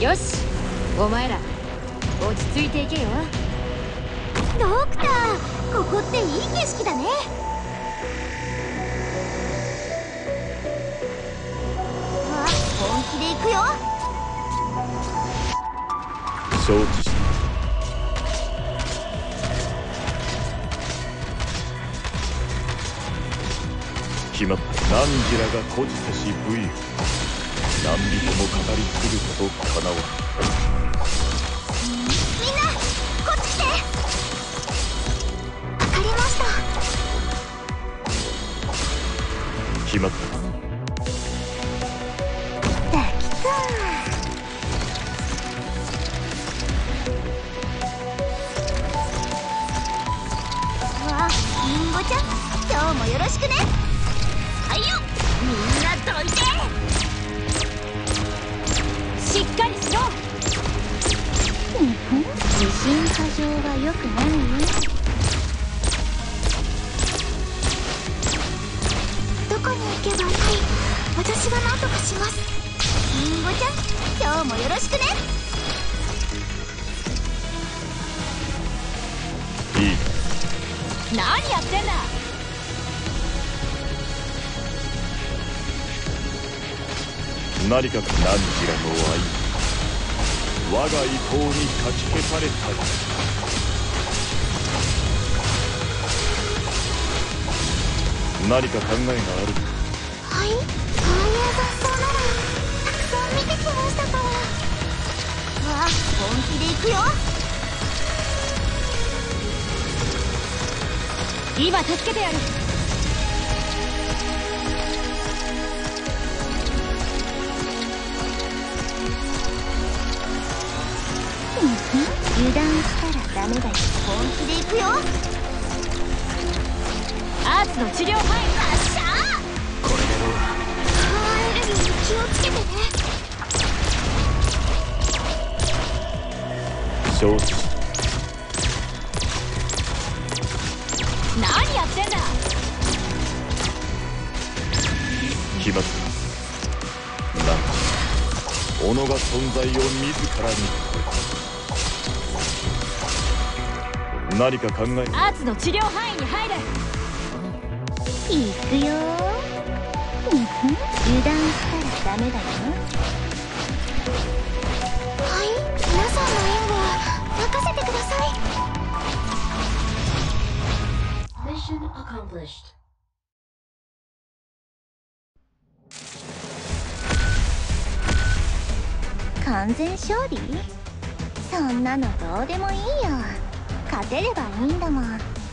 よし、お前ら落ち着いていけよ。ドクター、ここっていい景色だね。あ、本気で行くよ。承知した。決まった。何時らがこじさし武勇、何人も語り継ぐことかなわん。決まった。できた。ああ、リンゴちゃん、今日もよろしくね。はいよ、みんなどいて。しっかりしろ。自信過剰は良くないよ。行けばいい。私が何とかします。りんごちゃん、今日もよろしくね。いい。何やってんだ。何か何時らの愛、我が意向にかき消された。何か考えがある。はい、そういう雑草ならたくさん見てきましたから。わあ、本気で行くよ。今助けてやる。油断したらダメだよ。本気で行くよ。アーツの治療範囲。気をつけてね。承知。何やってんだ。決まった。なんか己が存在を自らに。何か考え。アーツの治療範囲に入れ。行くよ。油断したダメだよ。はい、皆さんの演技は任せてください。Mission accomplished。完全勝利？そんなのどうでもいいよ。勝てればいいんだもん。